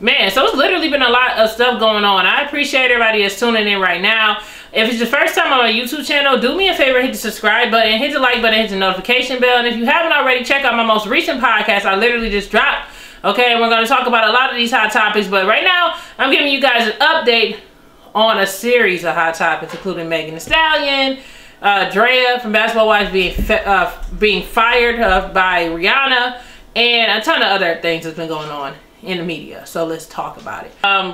Man, so it's literally been a lot of stuff going on. I appreciate everybody that's tuning in right now. If it's your first time on my YouTube channel, do me a favor, hit the subscribe button, hit the like button, hit the notification bell. And if you haven't already, check out my most recent podcast I literally just dropped. Okay, and we're going to talk about a lot of these hot topics. But right now, I'm giving you guys an update on a series of hot topics, including Megan Thee Stallion, Draya from Basketball Wives being fired by Rihanna, and a ton of other things that's been going on in the media. So let's talk about it.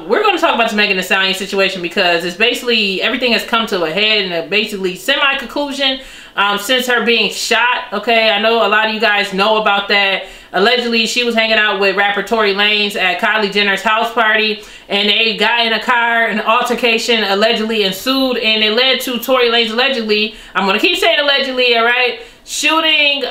We're going to talk about the Megan Thee Stallion situation because it's basically everything has come to a head and a basically semi-conclusion since her being shot. Okay, I know a lot of you guys know about that. Allegedly, she was hanging out with rapper Tory Lanez at Kylie Jenner's house party, and they got in a car. An altercation allegedly ensued, and it led to Tory Lanez allegedly, I'm going to keep saying allegedly, alright, shooting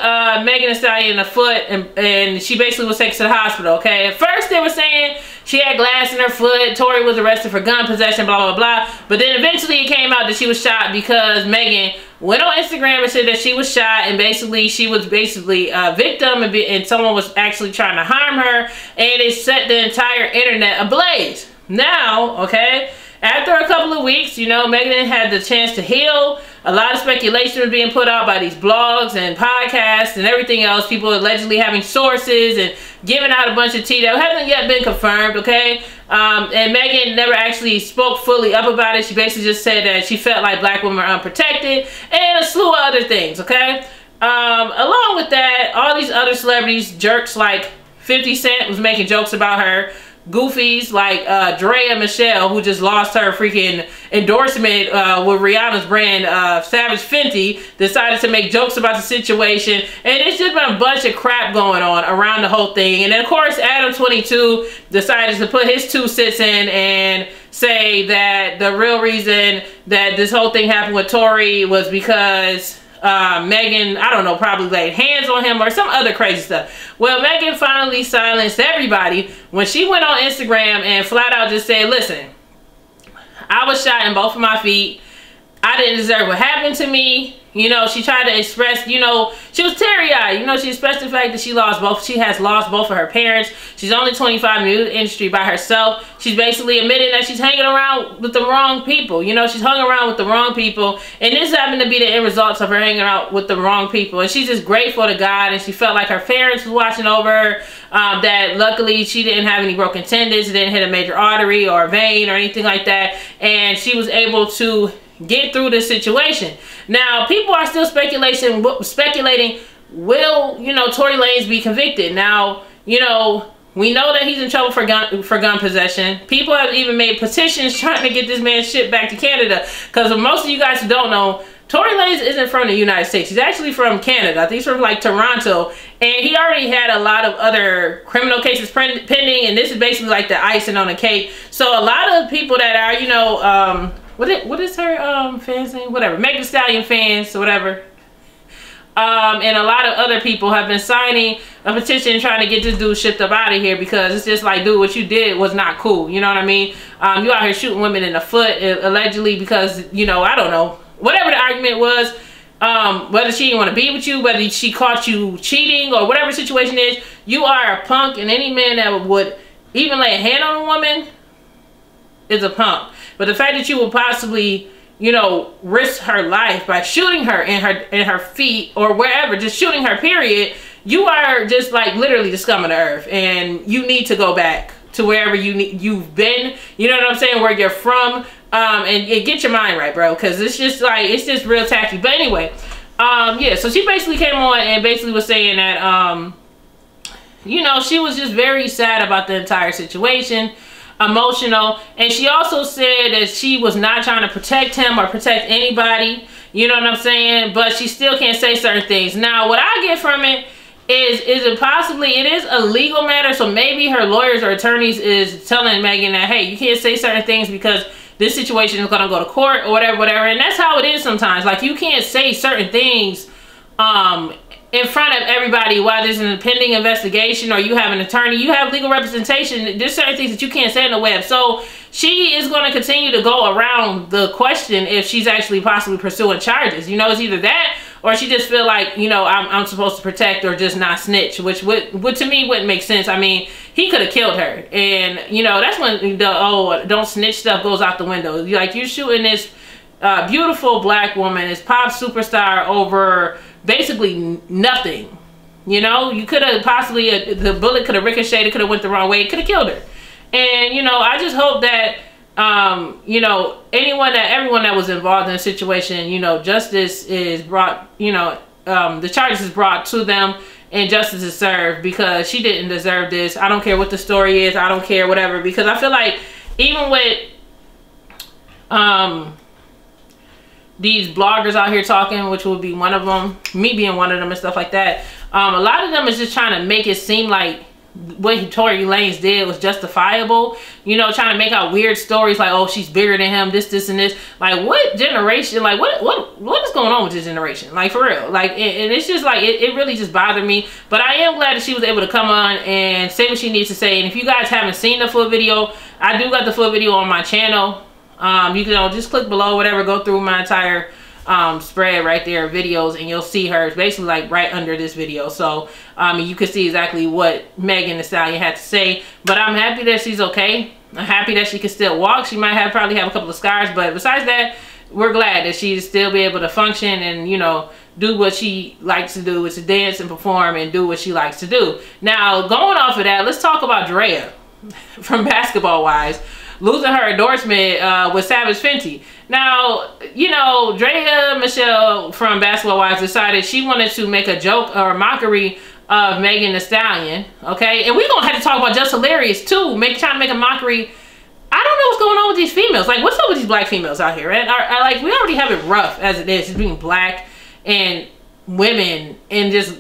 Megan Thee Stallion in the foot, and she basically was taken to the hospital, okay? At first, they were saying she had glass in her foot, Tory was arrested for gun possession, blah, blah, blah, but then eventually it came out that she was shot because Megan went on Instagram and said that she was shot, and basically she was basically a victim, and someone was actually trying to harm her, and it set the entire internet ablaze. Now, okay, after a couple of weeks, you know, Megan had the chance to heal. A lot of speculation was being put out by these blogs and podcasts and everything else. People allegedly having sources and giving out a bunch of tea that hasn't yet been confirmed, okay? And Megan never actually spoke fully up about it. She basically just said that she felt like black women are unprotected and a slew of other things, okay? Along with that, all these other celebrities, jerks like 50 Cent was making jokes about her. Goofies like Draya Michele, who just lost her freaking endorsement with Rihanna's brand Savage Fenty, decided to make jokes about the situation, and it's just been a bunch of crap going on around the whole thing. And then of course Adam22 decided to put his 2 cents in and say that the real reason that this whole thing happened with Tory was because Megan, I don't know, probably laid hands on him or some other crazy stuff. Well, Megan finally silenced everybody when she went on Instagram and flat out just said, listen, I was shot in both of my feet. I didn't deserve what happened to me. You know, she tried to express, you know, she was teary-eyed. You know, she expressed the fact that she has lost both of her parents. She's only 25 in the industry by herself. She's basically admitting that she's hanging around with the wrong people. You know, she's hung around with the wrong people. And this happened to be the end results of her hanging out with the wrong people. And she's just grateful to God. And she felt like her parents was watching over her. That luckily she didn't have any broken tendons. It didn't hit a major artery or a vein or anything like that. And she was able to get through this situation. Now, people are still speculating, will, you know, Tory Lanez be convicted? Now, you know, we know that he's in trouble for gun possession. People have even made petitions trying to get this man's shit back to Canada. Because most of you guys who don't know, Tory Lanez isn't from the United States. He's actually from Canada. I think he's from like Toronto. And he already had a lot of other criminal cases pending. And this is basically like the icing on the cake. So a lot of people that are, you know, what is her fans name? Whatever. Megan Thee Stallion fans or whatever. And a lot of other people have been signing a petition trying to get this dude shipped up out of here because it's just like, dude, what you did was not cool. You know what I mean? You out here shooting women in the foot allegedly because, you know, I don't know. Whatever the argument was, whether she didn't want to be with you, whether she caught you cheating or whatever the situation is, you are a punk, and any man that would even lay a hand on a woman is a punk. But the fact that you would possibly, you know, risk her life by shooting her in her feet or wherever, just shooting her, period, you are just like literally the scum of the earth, and you need to go back to wherever you've been, you know what I'm saying, where you're from, and get your mind right, bro, because it's just like, it's just real tacky. But anyway, yeah, so she basically came on and basically was saying that, you know, she was just very sad about the entire situation, emotional, and she also said that she was not trying to protect him or protect anybody, you know what I'm saying, but she still can't say certain things. Now, what I get from it is it possibly, it is a legal matter, so maybe her lawyers or attorneys is telling Megan that, hey, you can't say certain things because this situation is going to go to court or whatever, whatever, and that's how it is sometimes. Like, you can't say certain things, in front of everybody while there's an impending investigation or you have an attorney, you have legal representation. There's certain things that you can't say in the web. So she is going to continue to go around the question if she's actually possibly pursuing charges. You know, it's either that or she just feel like, you know, I'm supposed to protect or just not snitch, which would to me wouldn't make sense. I mean, he could have killed her, and you know, that's when the oh don't snitch stuff goes out the window. Like, you shooting this beautiful black woman, this pop superstar, over basically nothing. You know, you could have possibly the bullet could have ricocheted, could have went the wrong way, could have killed her. And you know, I just hope that you know, everyone that was involved in the situation, you know, justice is brought, you know, the charges is brought to them and justice is served, because she didn't deserve this. I don't care what the story is, I don't care whatever, because I feel like even with these bloggers out here talking, which would be one of them, me being one of them and stuff like that, a lot of them is just trying to make it seem like what Tory Lanez did was justifiable, you know, trying to make out weird stories like, oh, she's bigger than him, this and this. Like, what generation, like what is going on with this generation, like, for real? Like, and it's just like it really just bothered me. But I am glad that she was able to come on and say what she needs to say. And if you guys haven't seen the full video, I do got the full video on my channel. You can just click below, whatever, go through my entire spread right there, videos, and you'll see her basically like right under this video. So you can see exactly what Megan Thee Stallion had to say. But I'm happy that she's okay. I'm happy that she can still walk. She might probably have a couple of scars, but besides that, we're glad that she's still be able to function and, you know, do what she likes to do, which is dance and perform and do what she likes to do. Now, going off of that, let's talk about Draya from Basketball Wives losing her endorsement with Savage Fenty. Now, you know, Draya Michele from Basketball Wives decided she wanted to make a joke or a mockery of Megan Thee Stallion, okay? And we're going to have to talk about Jess Hilarious, too, trying to make a mockery. I don't know what's going on with these females. Like, what's up with these black females out here, right? Like, we already have it rough as it is, just being black and women, and just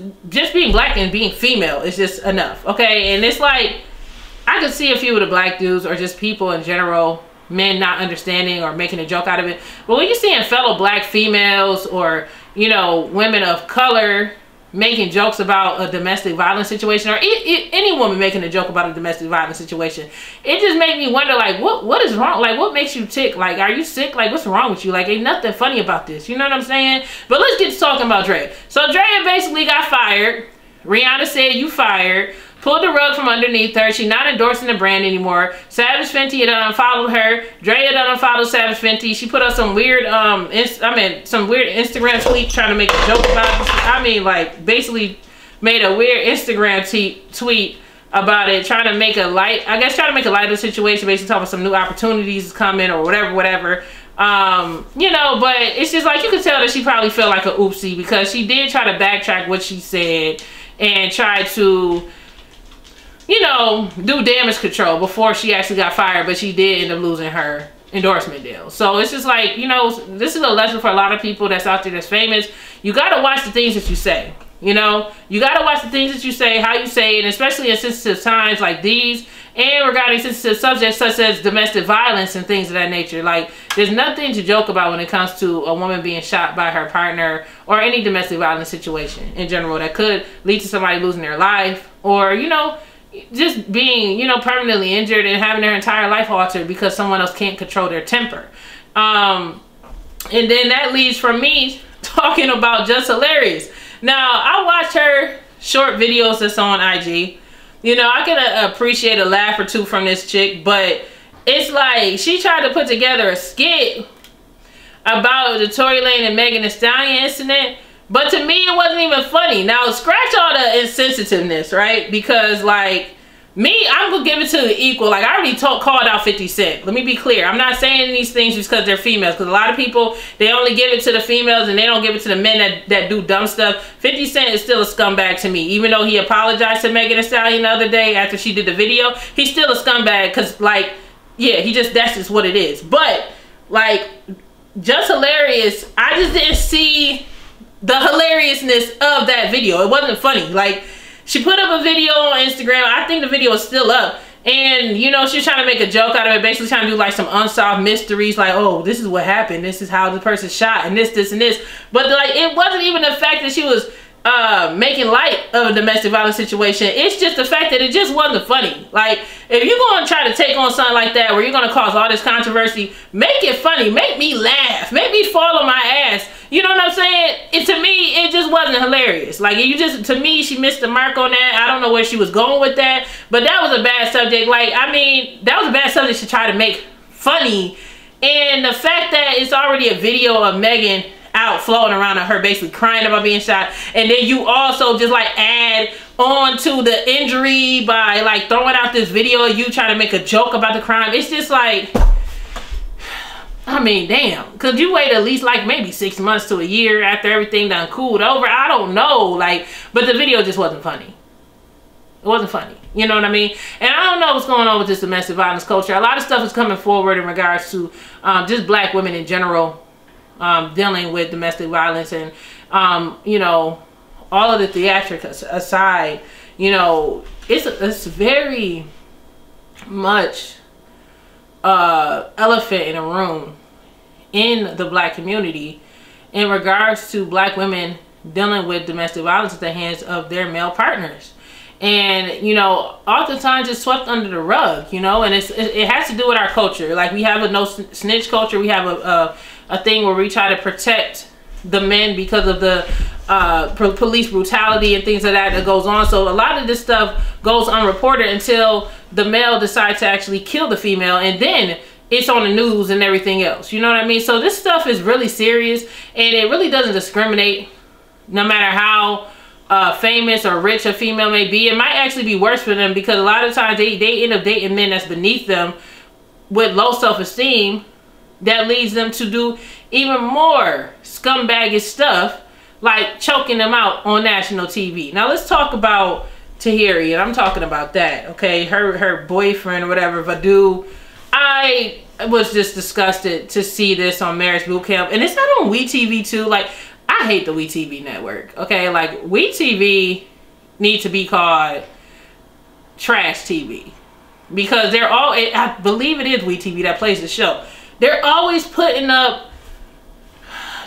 being black and being female is just enough, okay? And it's like, I could see a few of the black dudes or just people in general, men not understanding or making a joke out of it. But when you're seeing fellow black females or, you know, women of color making jokes about a domestic violence situation, or any woman making a joke about a domestic violence situation, it just made me wonder, like, what is wrong? Like, what makes you tick? Like, are you sick? Like, what's wrong with you? Like, ain't nothing funny about this. You know what I'm saying? But let's get to talking about Draya. So Draya basically got fired. Rihanna said, you fired. Pulled the rug from underneath her. She's not endorsing the brand anymore. Savage Fenty had unfollowed her. Draya had unfollowed Savage Fenty. She put up some weird, some weird Instagram tweet trying to make a joke about it. I mean, like, basically made a weird Instagram tweet about it, trying to make a light, I guess, trying to make a light of the situation, basically talking about some new opportunities coming or whatever. You know, but it's just like, you could tell that she probably felt like a oopsie, because she did try to backtrack what she said and try to, you know, do damage control before she actually got fired, but she did end up losing her endorsement deal. So it's just like, you know, this is a lesson for a lot of people that's out there that's famous. You got to watch the things that you say, you know. You got to watch the things that you say, how you say it, especially in sensitive times like these, and regarding sensitive subjects such as domestic violence and things of that nature. Like, there's nothing to joke about when it comes to a woman being shot by her partner or any domestic violence situation in general that could lead to somebody losing their life, or, you know, just being, you know, permanently injured and having their entire life altered because someone else can't control their temper. And then that leads from me talking about Jess Hilarious. Now, I watch her short videos that's on IG. You know, I can appreciate a laugh or two from this chick, but it's like she tried to put together a skit about the Tory Lanez and Megan Thee Stallion incident. But to me, it wasn't even funny. Now, scratch all the insensitiveness, right? Because, like, me, I'm going to give it to the equal. Like, I already called out 50 Cent. Let me be clear. I'm not saying these things just because they're females. Because a lot of people, they only give it to the females and they don't give it to the men that do dumb stuff. 50 Cent is still a scumbag to me. Even though he apologized to Megan Thee Stallion the other day after she did the video, he's still a scumbag because, like, yeah, that's just what it is. But, like, Jess Hilarious, I just didn't see the hilariousness of that video. It wasn't funny. Like, she put up a video on Instagram. I think the video is still up. And, you know, she's trying to make a joke out of it, basically trying to do, like, some unsolved mysteries. Like, oh, this is what happened. This is how the person shot and this and this. But, like, it wasn't even the fact that she was making light of a domestic violence situation. It's just the fact that it just wasn't funny. Like, if you're going to try to take on something like that where you're going to cause all this controversy, make it funny. Make me laugh. Make me fall on my ass. you know what I'm saying? It, to me, it just wasn't hilarious. Like, you just, to me, she missed the mark on that. I don't know where she was going with that, but that was a bad subject. Like, I mean, that was a bad subject to try to make funny. And the fact that it's already a video of Megan out floating around on her basically crying about being shot, and then you also just like add on to the injury by like throwing out this video, you trying to make a joke about the crime. It's just like, I mean, damn. Could you wait at least like maybe 6 months to a year after everything done cooled over? I don't know. Like, but the video just wasn't funny. It wasn't funny. You know what I mean? And I don't know what's going on with this domestic violence culture. A lot of stuff is coming forward in regards to just black women in general dealing with domestic violence. And, you know, all of the theatrics aside, you know, it's very much elephant in a room in the black community in regards to black women dealing with domestic violence at the hands of their male partners. And, you know, oftentimes it's swept under the rug, you know, and it has to do with our culture. Like, we have a no snitch culture. We have a thing where we try to protect the men because of the police brutality and things like that goes on. So a lot of this stuff goes unreported until the male decides to actually kill the female, and then it's on the news and everything else. You know what I mean? So this stuff is really serious, and it really doesn't discriminate no matter how famous or rich a female may be. It might actually be worse for them, because a lot of times they end up dating men that's beneath them with low self-esteem that leads them to do even more scumbaggish stuff, like choking them out on national TV. Now let's talk about Tahiry, and I'm talking about that, okay? Her boyfriend or whatever, Vadu. I was just disgusted to see this on Marriage Bootcamp, and it's not on WE tv too. Like, I hate the WE tv network, okay? Like, WE tv need to be called trash TV, because they're all, I believe it is WE tv that plays the show. They're always putting up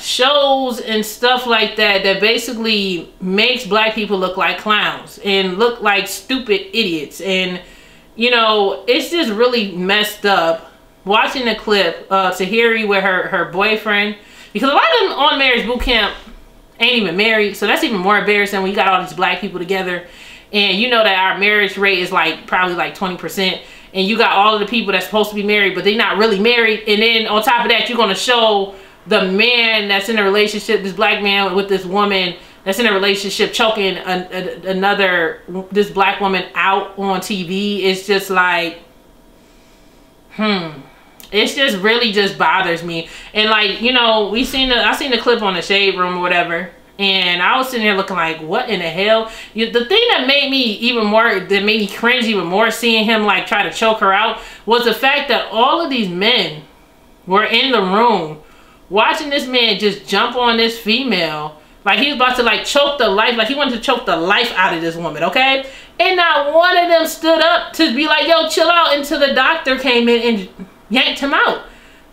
shows and stuff like that that basically makes black people look like clowns and look like stupid idiots. And, you know, it's just really messed up watching the clip of Tahiry with her boyfriend. Because a lot of them on Marriage Bootcamp ain't even married. So that's even more embarrassing when you got all these black people together. And you know that our marriage rate is like probably like 20%. And you got all of the people that's supposed to be married, but they're not really married. And then on top of that, you're going to show the man that's in a relationship, this black man with this woman that's in a relationship, choking this black woman out on TV. It's just like, it's just really just bothers me. And like, you know, I seen the clip on the Shade Room or whatever, and I was sitting there looking like, what in the hell? The thing that made me cringe even more seeing him like try to choke her out was the fact that all of these men were in the room watching this man just jump on this female. Like, he was about to like choke the life, like he wanted to choke the life out of this woman, okay? And not one of them stood up to be like, yo, chill out, until the doctor came in and yanked him out.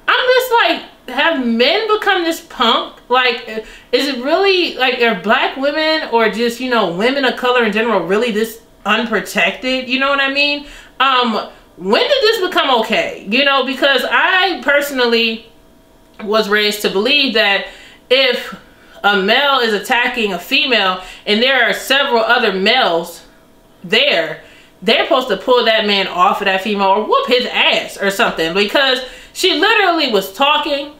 I'm just like, have men become this punk? Like, is it really, like, are black women or just, you know, women of color in general really this unprotected? You know what I mean? When did this become okay? You know, because I personally was raised to believe that if a male is attacking a female and there are several other males there, they're supposed to pull that man off of that female or whoop his ass or something, because she literally was talking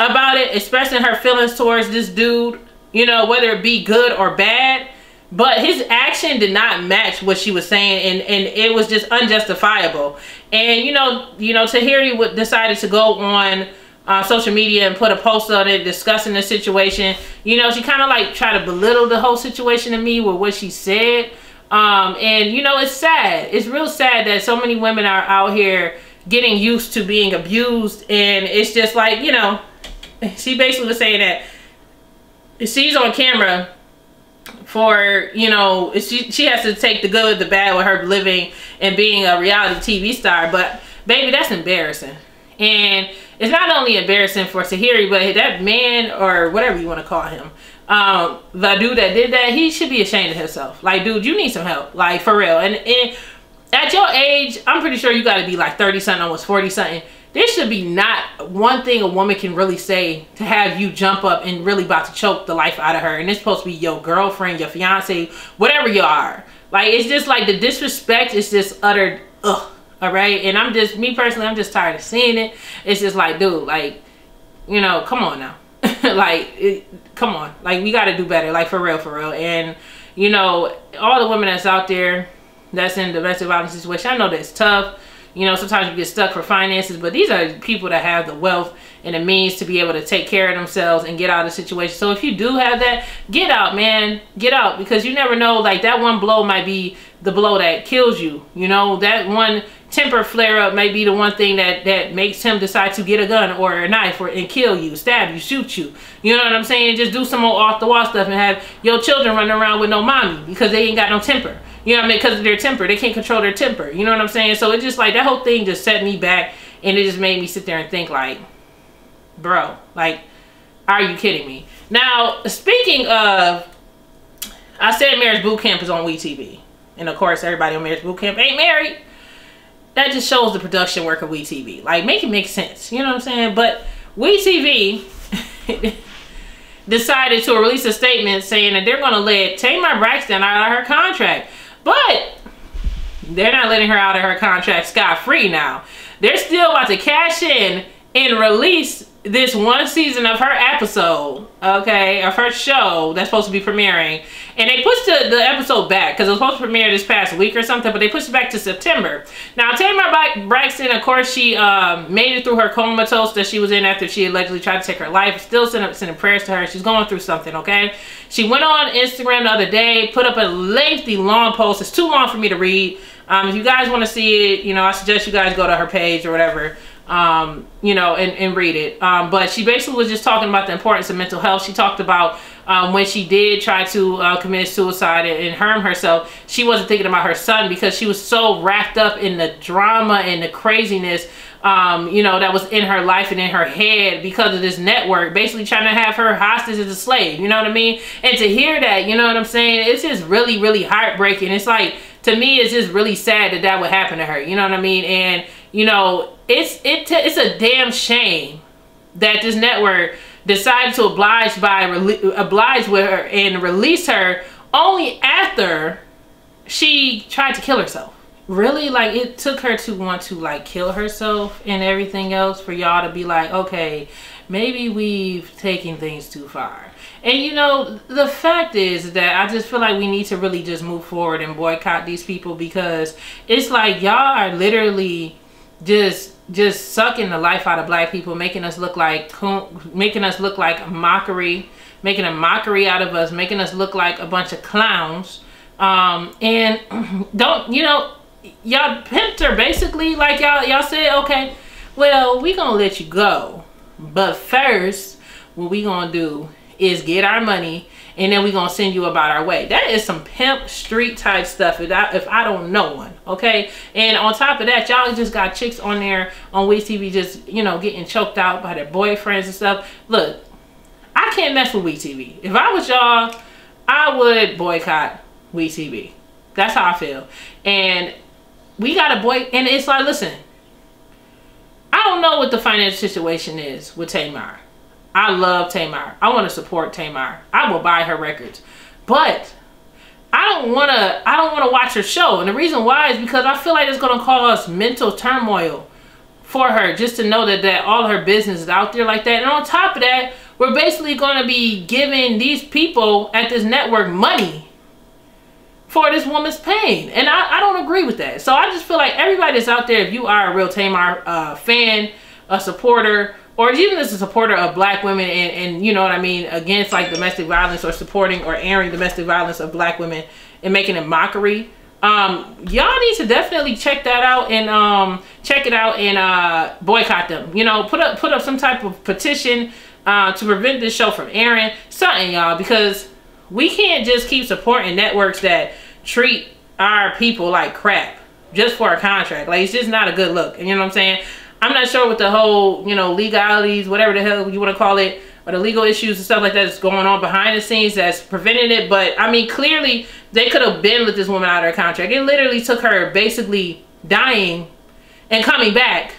about it, expressing her feelings towards this dude, you know, whether it be good or bad, but his action did not match what she was saying, and it was just unjustifiable. And you know Tahiry decided to go on social media and put a post on it discussing the situation. You know, she kind of like tried to belittle the whole situation to me with what she said. And you know, it's sad. It's real sad that so many women are out here getting used to being abused, and it's just like, you know, she basically was saying that she's on camera for, you know, she has to take the good, the bad with her living and being a reality TV star. But baby, that's embarrassing. And it's not only embarrassing for Tahiry, but that man or whatever you want to call him, the dude that did that, he should be ashamed of himself. Like, dude, you need some help, like, for real. And at your age, I'm pretty sure you got to be like 30 something, almost 40 something, there should be not one thing a woman can really say to have you jump up and really about to choke the life out of her. And it's supposed to be your girlfriend, your fiance, whatever you are. Like, it's just like the disrespect is just uttered, ugh. All right. And I'm just, me personally, I'm just tired of seeing it. It's just like, dude, like, you know, come on now. Like, come on. Like, we got to do better. Like, for real, for real. And, you know, all the women that's out there that's in domestic violence situation, I know that's tough. You know, sometimes you get stuck for finances, but these are people that have the wealth and the means to be able to take care of themselves and get out of the situation. So if you do have that, get out, man. Get out, because you never know. Like, that one blow might be the blow that kills you. You know, that one temper flare up may be the one thing that makes him decide to get a gun or a knife and kill you, stab you, shoot you. You know what I'm saying? Just do some more off the wall stuff and have your children running around with no mommy because they ain't got no temper. You know what I mean? Because of their temper. They can't control their temper. You know what I'm saying? So it's just like that whole thing just set me back, and it just made me sit there and think like, bro, like, are you kidding me? Now, speaking of, I said Marriage Bootcamp is on WE tv. And of course, everybody on Marriage Bootcamp ain't married. That just shows the production work of WE tv. Like, make it make sense. You know what I'm saying? But WE tv... decided to release a statement saying that they're going to let Tamar Braxton out of her contract. But they're not letting her out of her contract scot-free now. They're still about to cash in and release this one season of her episode, okay, of her show that's supposed to be premiering. And they pushed the episode back because it was supposed to premiere this past week or something, but they pushed it back to September. Now, Tamar Braxton, of course, she made it through her comatose that she was in after she allegedly tried to take her life. Still sending prayers to her. She's going through something, okay? She went on Instagram the other day, put up a lengthy, long post. It's too long for me to read. If you guys want to see it, you know, I suggest you guys go to her page or whatever. You know, and read it. But she basically was just talking about the importance of mental health. She talked about when she did try to commit suicide and harm herself, she wasn't thinking about her son because she was so wrapped up in the drama and the craziness, you know, that was in her life and in her head because of this network basically trying to have her hostage as a slave. You know what I mean? And to hear that, you know what I'm saying? It's just really, really heartbreaking. It's like, to me, it's just really sad that that would happen to her. You know what I mean? And, you know, it's a damn shame that this network decided to oblige with her and release her only after she tried to kill herself. Really, like, it took her to want to, like, kill herself and everything else for y'all to be like, okay, maybe we've taken things too far. And, you know, the fact is that I just feel like we need to really just move forward and boycott these people, because it's like y'all are literally just sucking the life out of black people, making us look like mockery, making a mockery out of us, making us look like a bunch of clowns. And don't, you know, y'all pimped her basically. Like, y'all said, okay, well, we gonna let you go, but first what we gonna do is get our money, and then we're gonna send you about our way. That is some pimp street type stuff if I don't know one, okay? And on top of that, y'all just got chicks on there on WE tv just, you know, getting choked out by their boyfriends and stuff. Look, I can't mess with WE tv. If I was y'all, I would boycott WE tv. That's how I feel. And we got a boy, and it's like, listen, I don't know what the financial situation is with Tamar. I love Tamar. I want to support Tamar. I will buy her records. But I don't want to watch her show. And the reason why is because I feel like it's going to cause mental turmoil for her just to know that all her business is out there like that. And on top of that, we're basically going to be giving these people at this network money for this woman's pain. And I don't agree with that. So I just feel like everybody that's out there, if you are a real Tamar fan, a supporter, or even as a supporter of black women and you know what I mean, against like domestic violence or supporting or airing domestic violence of black women and making a mockery, y'all need to definitely check that out and check it out and boycott them. You know, put up some type of petition to prevent this show from airing. Something, y'all, because we can't just keep supporting networks that treat our people like crap just for a contract. Like, it's just not a good look. You know what I'm saying? I'm not sure what the whole, you know, legalities, whatever the hell you want to call it, or the legal issues and stuff like that is going on behind the scenes that's preventing it. But, I mean, clearly, they could have been let this woman out of her contract. It literally took her basically dying and coming back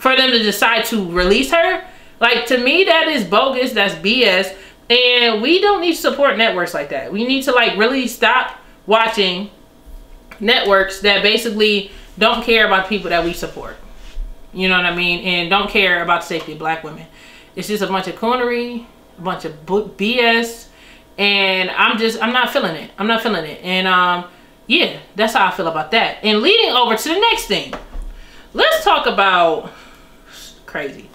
for them to decide to release her. Like, to me, that is bogus. That's BS. And we don't need to support networks like that. We need to, like, really stop watching networks that basically don't care about people that we support. You know what I mean? And don't care about the safety of black women. It's just a bunch of coonery, a bunch of BS. And I'm not feeling it. I'm not feeling it. And, yeah, that's how I feel about that. And leading over to the next thing. Let's talk about... crazy.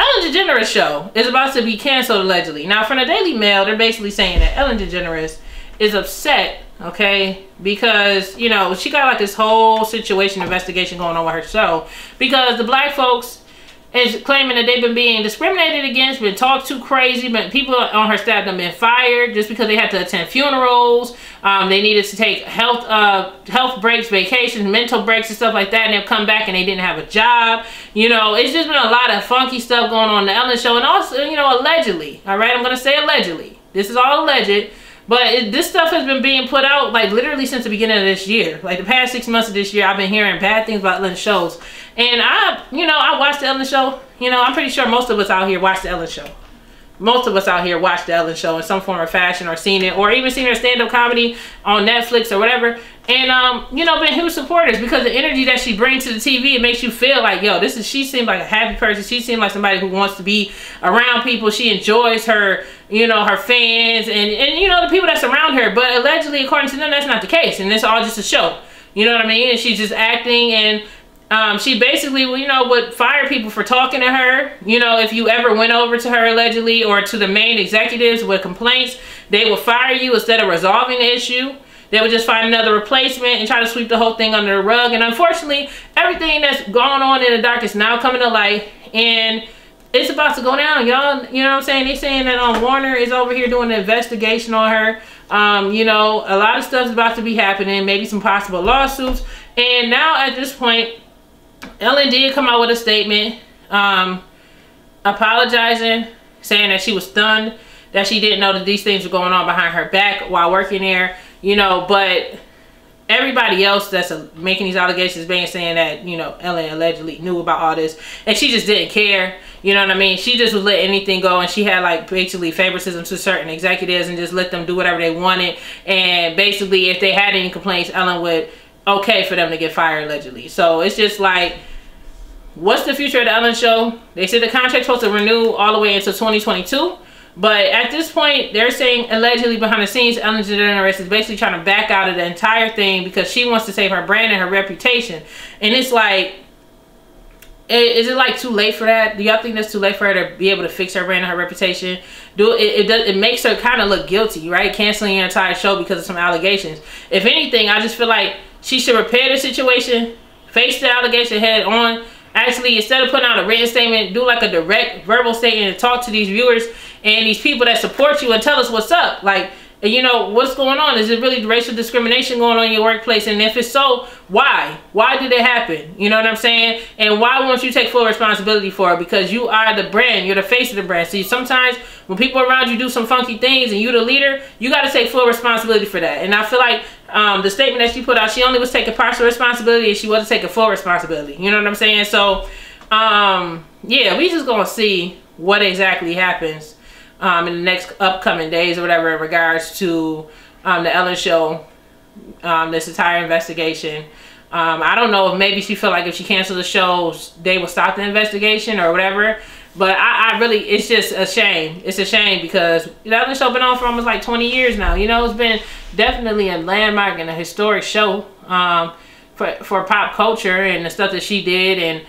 Ellen DeGeneres show is about to be canceled, allegedly. Now, from the Daily Mail, they're basically saying that Ellen DeGeneres is upset, okay, because, you know, she got like this whole situation, investigation going on with her show because the black folks is claiming that they've been being discriminated against, been talked to crazy, but people on her staff have been fired just because they had to attend funerals. They needed to take health breaks, vacations, mental breaks and stuff like that, and they've come back and they didn't have a job. You know, it's just been a lot of funky stuff going on in the Ellen show, and also, you know, allegedly, all right, I'm going to say allegedly. This is all alleged, but this stuff has been being put out like literally since the beginning of this year. Like the past 6 months of this year, I've been hearing bad things about Ellen shows. And I watched the Ellen show. You know, I'm pretty sure most of us out here watch the Ellen show. Most of us out here watch the Ellen show in some form or fashion, or seen it, or even seen her stand-up comedy on Netflix or whatever. And, you know, been huge supporters because the energy that she brings to the TV, it makes you feel like, yo, this is, she seemed like a happy person. She seemed like somebody who wants to be around people. She enjoys her, you know, her fans and you know, the people that surround her. But allegedly, according to them, that's not the case. And it's all just a show. You know what I mean? And she's just acting, and she basically, you know, would fire people for talking to her. You know, if you ever went over to her allegedly, or to the main executives with complaints, they would fire you instead of resolving the issue. They would just find another replacement and try to sweep the whole thing under the rug. And unfortunately, everything that's going on in the dark is now coming to light, and it's about to go down, y'all. You know what I'm saying? They're saying that Warner is over here doing an investigation on her. You know, a lot of stuff's about to be happening, maybe some possible lawsuits. And now at this point, Ellen did come out with a statement apologizing, saying that she was stunned, that she didn't know that these things were going on behind her back while working there, you know. But everybody else that's making these allegations being saying that, you know, Ellen allegedly knew about all this and she just didn't care. You know what I mean? She just would let anything go, and she had like basically favoritism to certain executives and just let them do whatever they wanted. And basically, if they had any complaints, Ellen would okay for them to get fired, allegedly. So it's just like, what's the future of the Ellen show? They said the contract's supposed to renew all the way until 2022, but at this point they're saying allegedly behind the scenes Ellen DeGeneres is basically trying to back out of the entire thing because she wants to save her brand and her reputation. And it's like, is it like too late for that? Do y'all think that's too late for her to be able to fix her brand and her reputation? It makes her kind of look guilty, right? Canceling your entire show because of some allegations. If anything, I just feel like she should repair the situation, face the allegation head on. Actually, instead of putting out a written statement, do like a direct verbal statement and talk to these viewers and these people that support you and tell us what's up. Like, you know, what's going on? Is it really racial discrimination going on in your workplace? And if it's so, why? Why did it happen? You know what I'm saying? And why won't you take full responsibility for it? Because you are the brand. You're the face of the brand. See, sometimes when people around you do some funky things and you're the leader, you got to take full responsibility for that. And I feel like the statement that she put out, she only was taking partial responsibility and she wasn't taking full responsibility. You know what I'm saying? So, yeah, we just going to see what exactly happens in the next upcoming days or whatever in regards to the Ellen show, this entire investigation. I don't know if maybe she felt like if she canceled the show, they would stop the investigation or whatever. But I really, it's just a shame. It's a shame because the Ellen show been on for almost like 20 years now. You know, it's been definitely a landmark and a historic show for pop culture and the stuff that she did and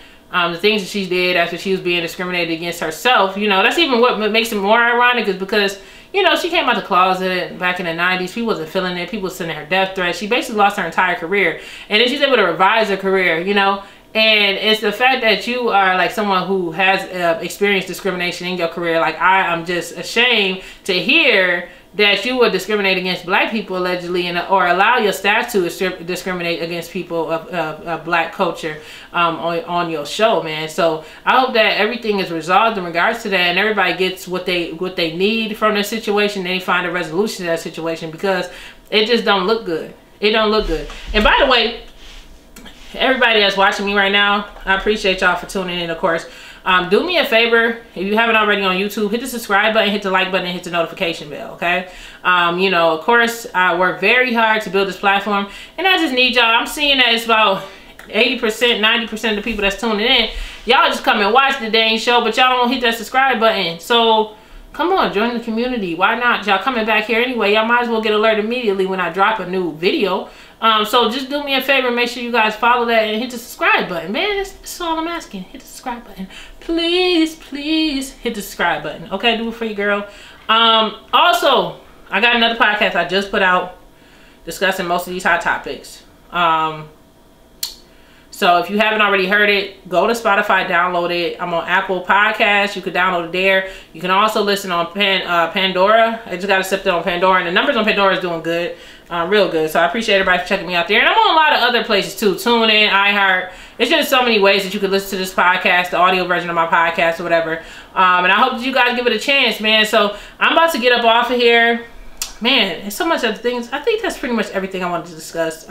the things that she did after she was being discriminated against herself. You know, that's even what makes it more ironic is because, you know, she came out the closet back in the 90s. She wasn't feeling it. People were sending her death threats. She basically lost her entire career. And then she's able to revise her career, you know. And it's the fact that you are like someone who has experienced discrimination in your career. Like, I am just ashamed to hear that you would discriminate against black people allegedly, and or allow your staff to discriminate against people of black culture on your show, man. So I hope that everything is resolved in regards to that, and everybody gets what they need from their situation. They find a resolution to that situation because it just don't look good. It don't look good. And by the way, everybody that's watching me right now, I appreciate y'all for tuning in, of course. Do me a favor, if you haven't already on YouTube, hit the subscribe button, hit the like button, and hit the notification bell, okay? You know, of course, I work very hard to build this platform, and I just need y'all. I'm seeing that it's about 80%, 90% of the people that's tuning in. Y'all just come and watch the dang show, but y'all don't hit that subscribe button. So, come on, join the community. Why not? Y'all coming back here anyway. Y'all might as well get alert immediately when I drop a new video. So just do me a favor, make sure you guys follow that and hit the subscribe button, man. That's all I'm asking. Hit the subscribe button, please, please hit the subscribe button. Okay, do it for you, girl. Also, I got another podcast I just put out discussing most of these hot topics. So if you haven't already heard it, go to Spotify, download it. I'm on Apple Podcasts. You can download it there. You can also listen on Pandora. I just got accepted on Pandora, and the numbers on Pandora is doing good. Real good. So I appreciate everybody for checking me out there. And I'm on a lot of other places too. TuneIn, iHeart. There's just so many ways that you can listen to this podcast, the audio version of my podcast or whatever. And I hope that you guys give it a chance, man. So I'm about to get up off of here. Man, there's so much other things. I think that's pretty much everything I wanted to discuss.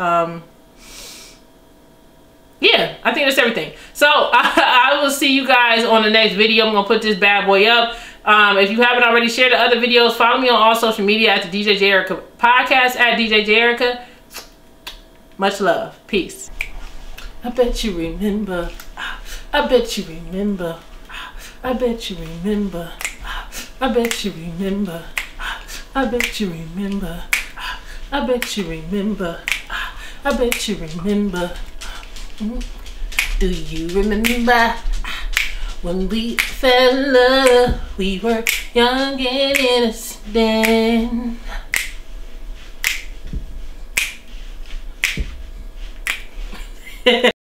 Yeah, I think that's everything. So I will see you guys on the next video. I'm going to put this bad boy up. If you haven't already shared the other videos, follow me on all social media at the DJ Jay Erica podcast, at DJ Jay Erica. Much love. Peace. I bet you remember. I bet you remember. I bet you remember. I bet you remember. I bet you remember. I bet you remember. I bet you remember. Do you remember when we fell in love? We were young and innocent.